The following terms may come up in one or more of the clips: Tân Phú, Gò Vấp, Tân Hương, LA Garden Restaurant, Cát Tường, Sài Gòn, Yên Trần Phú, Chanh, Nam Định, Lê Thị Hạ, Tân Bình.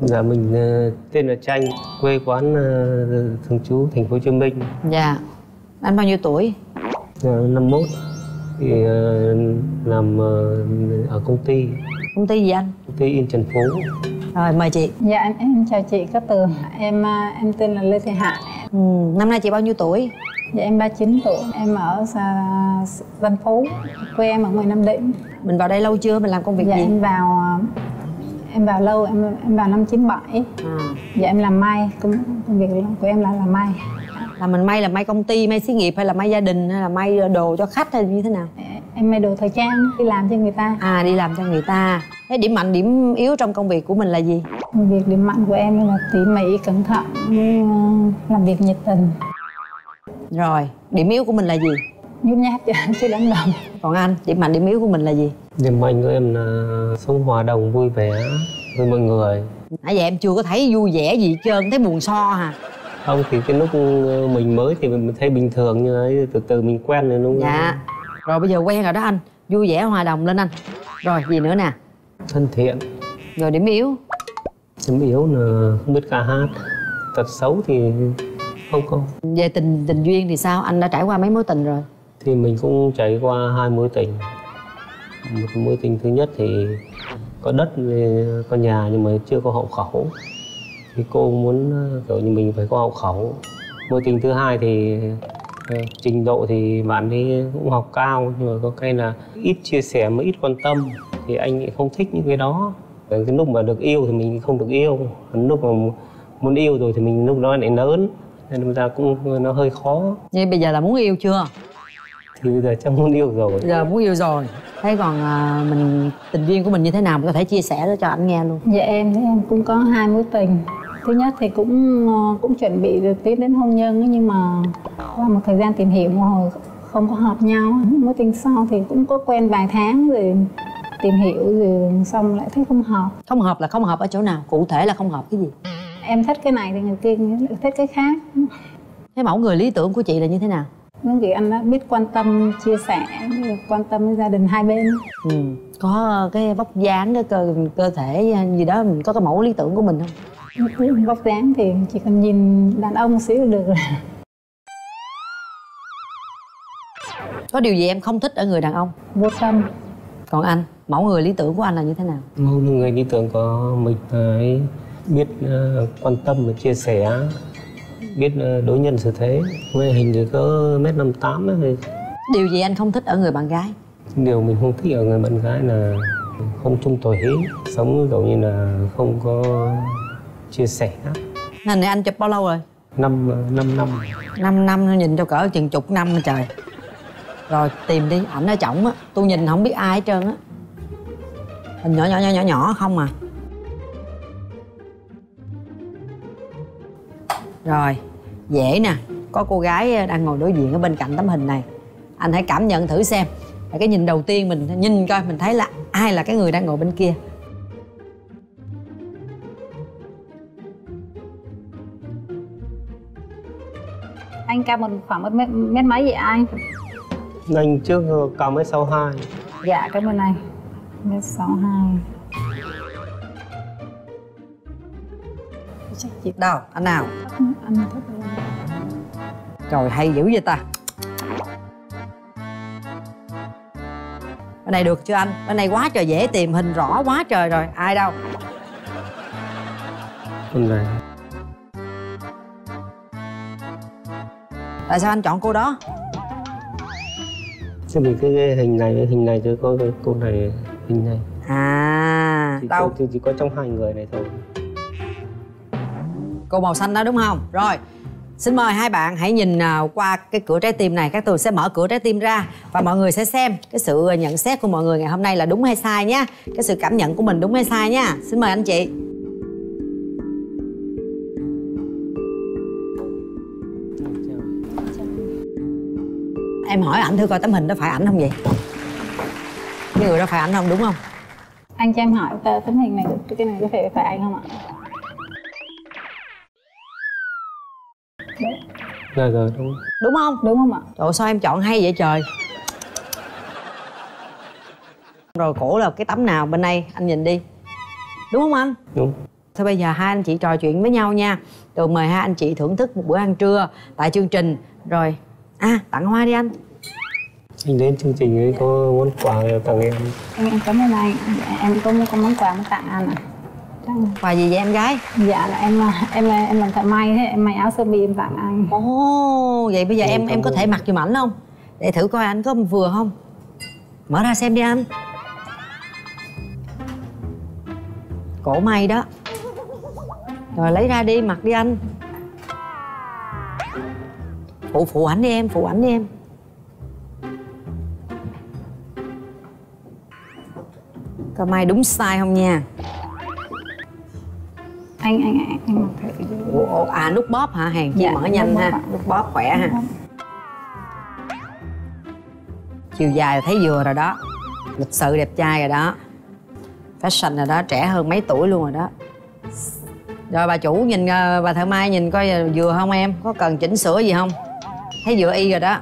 Dạ mình tên là Chanh, quê quán thường trú thành phố Hồ Chí Minh. Dạ. Anh bao nhiêu tuổi? 51. Thì làm ở công ty. Công ty gì anh? Công ty Yên Trần Phú. Rồi mời chị. Dạ em chào chị Cát Tường. Em tên là Lê Thị Hạ. Ừ, năm nay chị bao nhiêu tuổi? Dạ em 39 tuổi. Em ở Tân Phú. Quê em ở ngoài Nam Định. Mình vào đây lâu chưa? Mình làm công việc gì? Em vào lâu, em vào năm 97. Dạ em làm may, công việc của em là làm may. Là mình may là may công ty, may xí nghiệp hay là may gia đình hay là may đồ cho khách hay như thế nào? Em may đồ thời trang, đi làm cho người ta. À đi làm cho người ta. Thế điểm mạnh, điểm yếu trong công việc của mình là gì? Công việc điểm mạnh của em là tỉ mỉ, cẩn thận, làm việc nhiệt tình. Rồi, điểm yếu của mình là gì? Nhút nhát chứ đánh đồng. Còn anh, điểm mạnh điểm yếu của mình là gì? Điểm mạnh của em là sống hòa đồng, vui vẻ với mọi người. Nãy giờ em chưa có thấy vui vẻ gì hết trơn, thấy buồn so hả? Không, thì cái lúc mình mới thì mình thấy bình thường, nhưng ấy từ từ mình quen rồi đúng không? Dạ. Rồi bây giờ quen rồi đó anh, vui vẻ hòa đồng lên anh. Rồi gì nữa nè? Thân thiện. Rồi điểm yếu? Điểm yếu là không biết ca hát. Tật xấu thì không. Về tình duyên thì sao? Anh đã trải qua mấy mối tình rồi? Thì mình cũng trải qua 2 mối tình. Một mối tình thứ nhất thì có đất, có nhà nhưng mà chưa có hậu khẩu. Thì cô muốn kiểu như mình phải có hậu khẩu. Mối tình thứ hai thì trình độ thì bạn ấy cũng học cao, nhưng mà có cái là ít chia sẻ mà ít quan tâm. Thì anh ấy không thích những cái đó. Cái lúc mà được yêu thì mình không được yêu. Lúc mà muốn yêu rồi thì mình lúc đó lại lớn. Nên ra cũng nó hơi khó. Vậy bây giờ là muốn yêu chưa? Thì bây giờ chắc muốn yêu rồi. Giờ muốn yêu rồi. Thế còn mình tình duyên của mình như thế nào, mình có thể chia sẻ đó cho anh nghe luôn. Dạ em thì em cũng có 2 mối tình. Thứ nhất thì cũng chuẩn bị được tiến đến hôn nhân ấy, nhưng mà qua một thời gian tìm hiểu một hồi không có hợp nhau. Mối tình sau thì cũng có quen vài tháng rồi tìm hiểu rồi xong lại thấy không hợp. Không hợp là không hợp ở chỗ nào? Cụ thể là không hợp cái gì? Em thích cái này thì người kia thích cái khác. Thế mẫu người lý tưởng của chị là như thế nào? Những chị anh đã biết quan tâm, chia sẻ, quan tâm với gia đình hai bên. Ừ. Có cái vóc dáng, cái cơ thể gì đó, mình có cái mẫu lý tưởng của mình không? Vóc dáng thì chỉ cần nhìn đàn ông xíu được rồi. Có điều gì em không thích ở người đàn ông? Vô tâm. Còn anh, mẫu người lý tưởng của anh là như thế nào? Mẫu người lý tưởng của mình phải biết quan tâm và chia sẻ, biết đối nhân xử thế. Ngoại hình thì có 1m58 ấy. Điều gì anh không thích ở người bạn gái? Điều mình không thích ở người bạn gái là không chung tuổi, sống kiểu như là không có chia sẻ. Hình này anh chụp bao lâu rồi? 5 năm. 5 năm nó nhìn cho cỡ chừng chục năm rồi trời. Rồi tìm đi, ảnh ở chổng á, tôi nhìn không biết ai hết trơn á. Hình nhỏ không à. Rồi, dễ nè. Có cô gái đang ngồi đối diện ở bên cạnh tấm hình này. Anh hãy cảm nhận thử xem. Cái nhìn đầu tiên mình nhìn coi, mình thấy là ai là cái người đang ngồi bên kia. Anh cao khoảng 1m mấy vậy anh? Anh trước cao 1m62. Dạ, cảm ơn anh. 1m62. Đâu, anh nào? Anh thích. Trời, hay dữ vậy ta. Bên này được chưa anh? Bên này quá trời dễ tìm, hình rõ quá trời rồi. Ai đâu? Bên này. Tại sao anh chọn cô đó? Chứ mình cái hình này chứ có cô này, hình này. À, đâu? Chỉ có trong 2 người này thôi. Cô màu xanh đó đúng không? Rồi, xin mời hai bạn hãy nhìn qua cái cửa trái tim này. Các tôi sẽ mở cửa trái tim ra và mọi người sẽ xem cái sự nhận xét của mọi người ngày hôm nay là đúng hay sai nhé. Cái sự cảm nhận của mình đúng hay sai nha. Xin mời anh chị. Em hỏi ảnh thử coi tấm hình đó phải ảnh không vậy? Cái người đó phải ảnh không, đúng không? Anh cho em hỏi tấm hình này, cái này có phải anh không ạ? Rồi, đúng không ạ? Trời ơi, sao em chọn hay vậy trời. Rồi cổ là cái tấm nào bên đây anh nhìn đi, đúng không anh? Đúng. Thôi bây giờ hai anh chị trò chuyện với nhau nha, rồi mời hai anh chị thưởng thức một bữa ăn trưa tại chương trình. Rồi tặng hoa đi anh. Anh đến chương trình ấy có món quà để tặng em. Em cảm ơn anh. Em có một món quà muốn tặng anh ạ. Quà gì vậy em gái? Dạ là em làm thợ may thế, em may áo sơ mi em tặng anh. Ồ, vậy bây giờ em có thể mặc giùm ảnh không? Để thử coi anh có vừa không. Mở ra xem đi anh. Cổ may đó. Rồi lấy ra đi, mặc đi anh. Phụ ảnh đi em, phụ ảnh đi em. Coi may đúng size không nha. Anh mặc thử. À nút bóp hả? Hàng chị mở nhanh ha. Nút bóp khỏe ha. Chiều dài là thấy vừa rồi đó. Lịch sự đẹp trai rồi đó. Fashion rồi đó, trẻ hơn mấy tuổi luôn rồi đó. Rồi bà chủ nhìn, bà thợ mai nhìn coi vừa không em? Có cần chỉnh sửa gì không? Thấy vừa y rồi đó.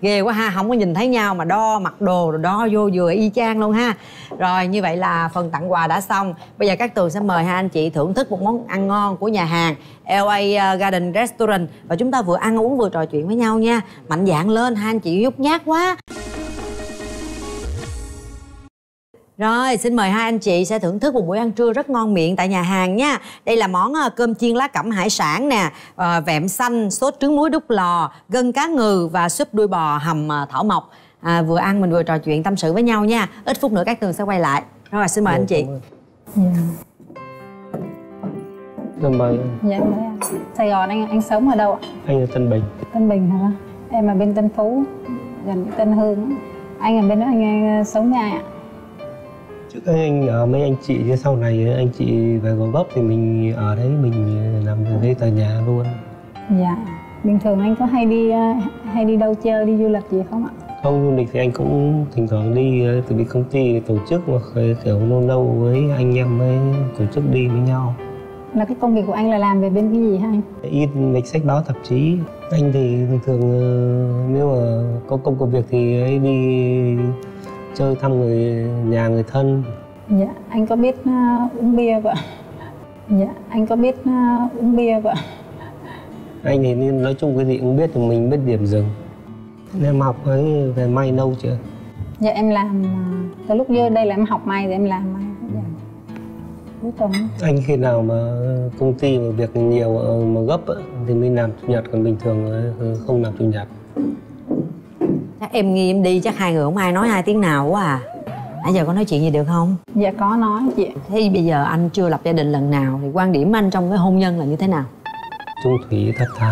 Ghê quá ha, không có nhìn thấy nhau mà đo mặc đồ rồi đo vô vừa y chang luôn ha. Rồi như vậy là phần tặng quà đã xong. Bây giờ Cát Tường sẽ mời hai anh chị thưởng thức một món ăn ngon của nhà hàng LA Garden Restaurant. Và chúng ta vừa ăn uống vừa trò chuyện với nhau nha. Mạnh dạn lên, hai anh chị nhút nhát quá. Rồi, xin mời hai anh chị sẽ thưởng thức một buổi ăn trưa rất ngon miệng tại nhà hàng nha. Đây là món cơm chiên lá cẩm hải sản nè, vẹm xanh, sốt trứng muối đút lò, gân cá ngừ và súp đuôi bò hầm thảo mộc. Vừa ăn mình vừa trò chuyện tâm sự với nhau nha. Ít phút nữa Cát Tường sẽ quay lại. Rồi, xin mời anh chị. Tân Bình. Dạ, em mới Sài Gòn. Anh sống ở đâu ạ? Anh ở Tân Bình. Tân Bình hả? Em ở bên Tân Phú, gần với Tân Hương. Anh ở bên đó, anh sống với ai ạ? Trước anh ở mấy anh chị, chứ sau này anh chị về Gò Vấp thì mình ở đấy, mình làm ở đây tòa nhà luôn. Dạ. Bình thường anh có hay đi đâu chơi, đi du lịch gì không ạ? Không, du lịch thì anh cũng thỉnh thoảng đi, từ đi công ty tổ chức mà kiểu lâu lâu với anh em mới tổ chức đi với nhau. Là cái công việc của anh là làm về bên cái gì hả anh? In lịch sách báo tạp chí. Anh thì thường nếu mà có công việc thì ấy đi chơi thăm người nhà người thân. Dạ, anh có biết uống bia vậy? Dạ, anh có biết uống bia vậy? Anh thì nói chung cái gì cũng biết thì mình biết điểm dừng. Em học ấy về may lâu chưa? Dạ em làm từ lúc vô đây là em học may rồi em làm may. Dạ. Cuối tuần. Anh khi nào mà công ty mà việc nhiều mà gấp thì mới làm chủ nhật, còn bình thường không làm chủ nhật. Chắc em nghi em đi chắc hai người không ai nói hai tiếng nào quá à. Nãy giờ có nói chuyện gì được không? Dạ có nói chị. Thế bây giờ anh chưa lập gia đình lần nào thì quan điểm anh trong cái hôn nhân là như thế nào? Trung thủy thật thà.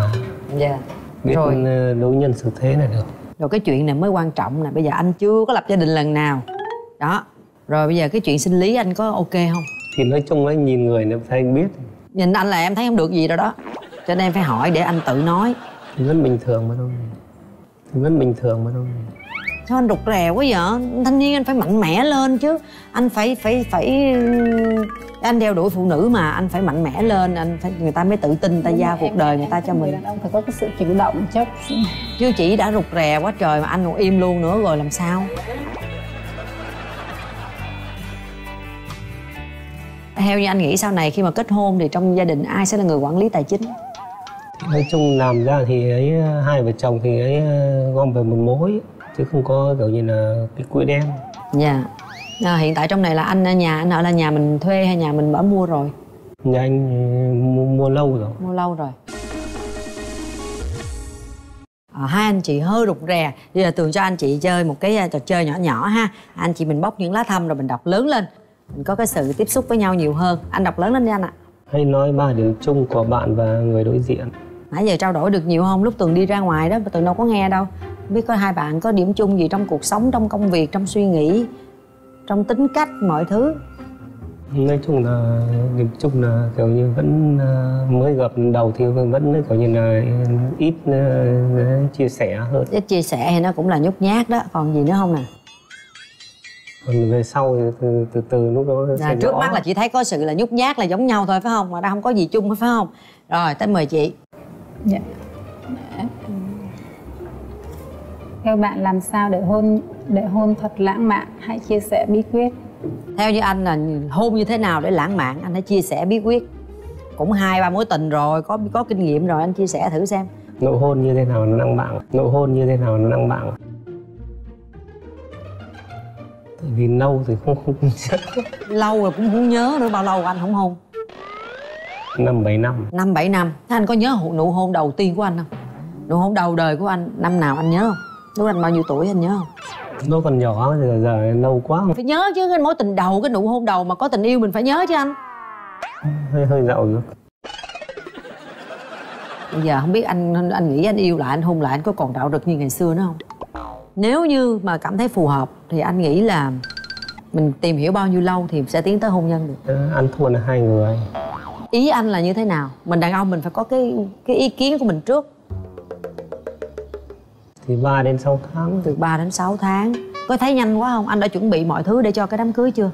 Dạ. Biết rồi đối nhân xử thế này được. Rồi cái chuyện này mới quan trọng nè. Bây giờ anh chưa có lập gia đình lần nào. Đó. Rồi bây giờ cái chuyện sinh lý anh có ok không? Thì nói chung ấy, nhìn người em thấy anh biết. Nhìn anh là em thấy không được gì đâu đó. Cho nên em phải hỏi để anh tự nói. Thì rất bình thường mà thôi. Vẫn bình thường mà thôi. Sao anh rụt rè quá vậy? Thanh niên anh phải mạnh mẽ lên chứ. Anh phải anh đeo đuổi phụ nữ mà, anh phải mạnh mẽ lên, anh phải người ta mới tự tin, người ta giao cuộc đời người ta cho mình. Đàn ông phải có cái sự chủ động chứ. Chứ chị đã rụt rè quá trời mà anh còn im luôn nữa rồi làm sao? Theo như anh nghĩ sau này khi mà kết hôn thì trong gia đình ai sẽ là người quản lý tài chính? Nói chung làm ra thì ấy hai vợ chồng thì ấy gom về một mối chứ không có kiểu như là cái quỹ đen. Dạ. Hiện tại trong này là nhà anh ở là nhà mình thuê hay nhà mình ở mua rồi? Nhà anh mua lâu rồi. Mua lâu rồi. Hai anh chị hơi rụt rè. Bây giờ Tường cho anh chị chơi một cái trò chơi nhỏ nhỏ ha. Anh chị mình bóc những lá thăm rồi mình đọc lớn lên. Mình có cái sự tiếp xúc với nhau nhiều hơn. Anh đọc lớn lên đi anh ạ. Hãy nói 3 điểm chung của bạn và người đối diện. Nãy giờ trao đổi được nhiều không? Lúc Tường đi ra ngoài đó, Tường đâu có nghe đâu. Không biết có hai bạn có điểm chung gì trong cuộc sống, trong công việc, trong suy nghĩ, trong tính cách, mọi thứ. Nói chung là điểm chung là kiểu như vẫn mới gặp đầu thì vẫn kiểu như là ít chia sẻ hơn. Ít chia sẻ thì nó cũng là nhút nhát đó. Còn gì nữa không nè? Còn về sau thì từ lúc đó sẽ trước mắt là chị thấy có sự là nhút nhát là giống nhau thôi phải không? Mà đã không có gì chung phải không? Rồi tới mời chị. Dạ. Theo bạn làm sao để hôn thật lãng mạn? Hãy chia sẻ bí quyết. Theo như anh là hôn như thế nào để lãng mạn, anh hãy chia sẻ bí quyết. Cũng 2-3 mối tình rồi, có kinh nghiệm rồi, anh chia sẻ thử xem. Nụ hôn như thế nào nó năng mạng, nụ hôn như thế nào nó năng mạng. Tại vì lâu thì không nhớ. Lâu rồi cũng không nhớ nữa, bao lâu anh không hôn? 5-7 năm. 5-7 năm. Thế anh có nhớ nụ hôn đầu tiên của anh không? Nụ hôn đầu đời của anh, năm nào anh nhớ không? Lúc anh bao nhiêu tuổi anh nhớ không? Nó còn nhỏ thì giờ lâu quá. Phải nhớ chứ, cái mối tình đầu, cái nụ hôn đầu mà có tình yêu mình phải nhớ chứ anh. Hơi dậu rồi. Bây giờ không biết anh nghĩ anh yêu lại, anh hôn lại, anh có còn đạo đức như ngày xưa nữa không? Nếu như mà cảm thấy phù hợp thì anh nghĩ là mình tìm hiểu bao nhiêu lâu thì sẽ tiến tới hôn nhân được? Anh thua là 2 người. Ý anh là như thế nào? Mình đàn ông mình phải có cái ý kiến của mình trước. Thì 3 đến 6 tháng. Từ 3 đến 6 tháng. Có thấy nhanh quá không? Anh đã chuẩn bị mọi thứ để cho cái đám cưới chưa?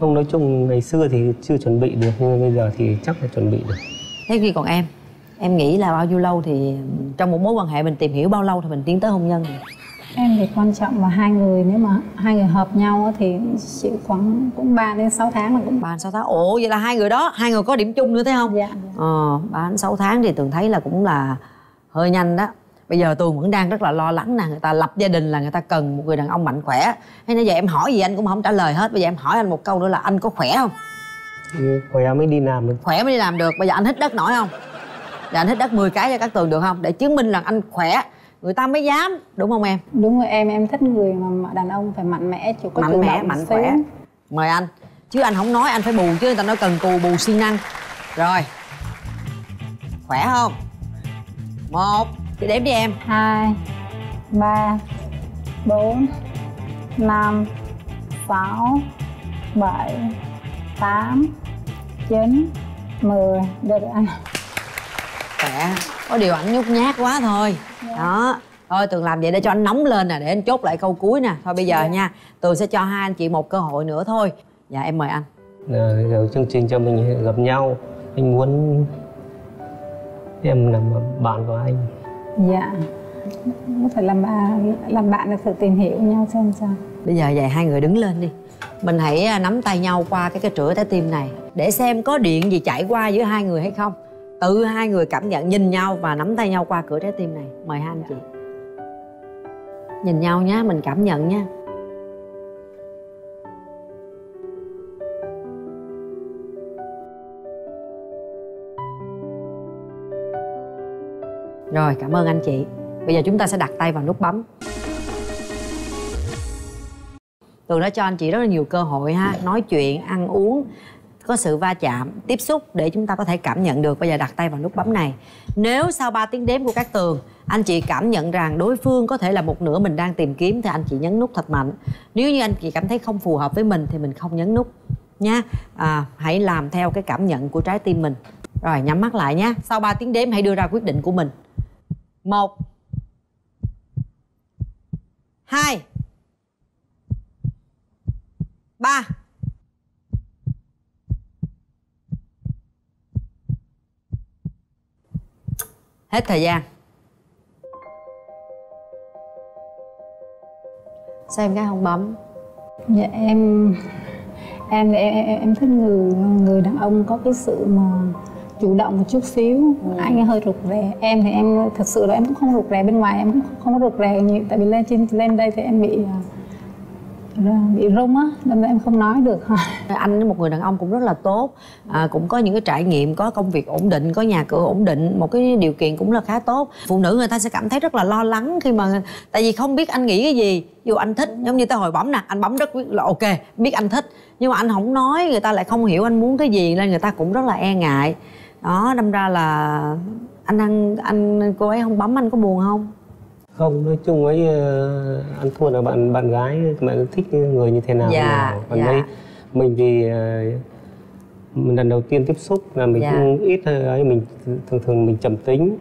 Không, nói chung ngày xưa thì chưa chuẩn bị được, nhưng bây giờ thì chắc là chuẩn bị được. Thế khi còn em? Em nghĩ là bao nhiêu lâu thì trong một mối quan hệ mình tìm hiểu bao lâu thì mình tiến tới hôn nhân? Em thì quan trọng là 2 người, nếu mà 2 người hợp nhau thì chịu khoảng cũng 3 đến 6 tháng là cũng 3 đến 6 tháng. Ồ, vậy là 2 người đó, 2 người có điểm chung nữa thấy không? Dạ. 3 đến 6 tháng thì Tường thấy là cũng là hơi nhanh đó. Bây giờ Tường vẫn đang rất là lo lắng nè, người ta lập gia đình là người ta cần một người đàn ông mạnh khỏe. Thế nãy giờ em hỏi gì anh cũng không trả lời hết, bây giờ em hỏi anh một câu nữa là anh có khỏe không? Ừ, khỏe mới đi làm được. Khỏe mới đi làm được, bây giờ anh hít đất nổi không? Dạ, anh hít đất 10 cái cho Cát Tường được không? Để chứng minh là anh khỏe, người ta mới dám, đúng không em? Đúng rồi em thích người mà đàn ông phải mạnh mẽ, chịu có chủ động, mạnh khỏe. Mời anh, chứ anh không nói anh phải bù chứ, người ta nói cần cù bù siêng năng. Rồi, khỏe không? 1 thì đếm đi em. 2 3 4 5 6 7 8 9 10. Được rồi anh. Khỏe, có điều ảnh nhút nhát quá thôi. Yeah. Đó, thôi Tường làm vậy để cho anh nóng lên nè, để anh chốt lại câu cuối nè. Thôi bây giờ nha, Tường sẽ cho 2 anh chị một cơ hội nữa thôi. Dạ em mời anh. Rồi, chương trình cho mình gặp nhau, anh muốn em làm bạn của anh. Dạ, có thể làm bạn là thử tìm hiểu nhau xem sao. Bây giờ vậy 2 người đứng lên đi. Mình hãy nắm tay nhau qua cái trữa trái tim này, để xem có điện gì chảy qua giữa 2 người hay không. Tự 2 người cảm nhận, nhìn nhau và nắm tay nhau qua cửa trái tim này. Mời 2 anh chị. Nhìn nhau nhá, mình cảm nhận nha. Rồi, cảm ơn anh chị. Bây giờ chúng ta sẽ đặt tay vào nút bấm. Tường đã cho anh chị rất là nhiều cơ hội ha, nói chuyện, ăn uống, có sự va chạm, tiếp xúc để chúng ta có thể cảm nhận được. Bây giờ đặt tay vào nút bấm này. Nếu sau 3 tiếng đếm của Cát Tường, anh chị cảm nhận rằng đối phương có thể là một nửa mình đang tìm kiếm, thì anh chị nhấn nút thật mạnh. Nếu như anh chị cảm thấy không phù hợp với mình thì mình không nhấn nút nha. Hãy làm theo cái cảm nhận của trái tim mình. Rồi, nhắm mắt lại nhé. Sau 3 tiếng đếm hãy đưa ra quyết định của mình. 1 2 3. Hết thời gian. Sao em gái không bấm? Dạ em thích người đàn ông có cái sự mà chủ động một chút xíu. Anh ấy hơi rụt rè. Em thì em thật sự là em cũng không rụt rè bên ngoài, em cũng không rụt rè nhiều, tại vì lên đây thì em bị rung á, nên em không nói được. Anh một người đàn ông cũng rất là tốt, cũng có những cái trải nghiệm, có công việc ổn định, có nhà cửa ổn định, một cái điều kiện cũng là khá tốt. Phụ nữ người ta sẽ cảm thấy rất là lo lắng khi mà, tại vì không biết anh nghĩ cái gì. Dù anh thích, giống như tới hồi bấm nè, anh bấm rất là ok, biết anh thích, nhưng mà anh không nói, người ta lại không hiểu anh muốn cái gì, nên người ta cũng rất là e ngại. Đó, đâm ra là cô ấy không bấm, anh có buồn không? Không, nói chung ấy anh thua là bạn gái, bạn thích người như thế nào. Dạ, còn dạ. Đây mình thì lần đầu tiên tiếp xúc là mình cũng ít ấy, mình thường mình trầm tính,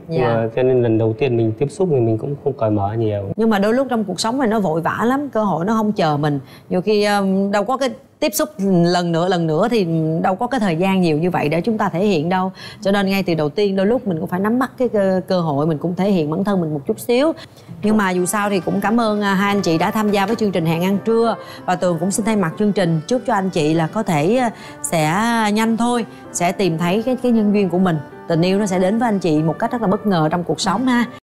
cho nên lần đầu tiên mình tiếp xúc thì mình cũng không cởi mở nhiều. Nhưng mà đôi lúc trong cuộc sống này nó vội vã lắm, cơ hội nó không chờ mình, nhiều khi đâu có cái tiếp xúc lần nữa thì đâu có cái thời gian nhiều như vậy để chúng ta thể hiện đâu. Cho nên ngay từ đầu tiên đôi lúc mình cũng phải nắm bắt cái cơ hội, mình cũng thể hiện bản thân mình một chút xíu. Nhưng mà dù sao thì cũng cảm ơn hai anh chị đã tham gia với chương trình Hẹn Ăn Trưa. Và Tường cũng xin thay mặt chương trình chúc cho anh chị là có thể sẽ nhanh thôi, sẽ tìm thấy cái nhân duyên của mình. Tình yêu nó sẽ đến với anh chị một cách rất là bất ngờ trong cuộc sống ha.